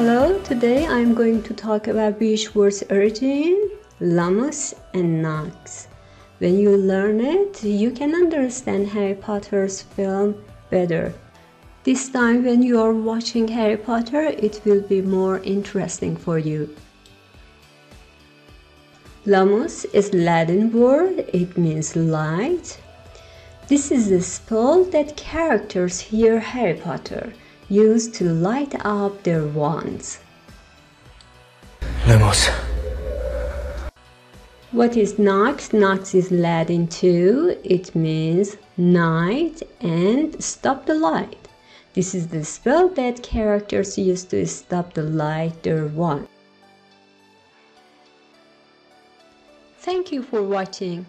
Hello, today I'm going to talk about which words origin, Lumos and Nox. When you learn it, you can understand Harry Potter's film better. This time when you are watching Harry Potter, it will be more interesting for you. Lumos is a Latin word, it means light. This is the spell that characters hear Harry Potter use to light up their wands. Lumos. What is Nox? Nox is Latin too. It means night and stop the light. This is the spell that characters use to stop the light their wand. Thank you for watching.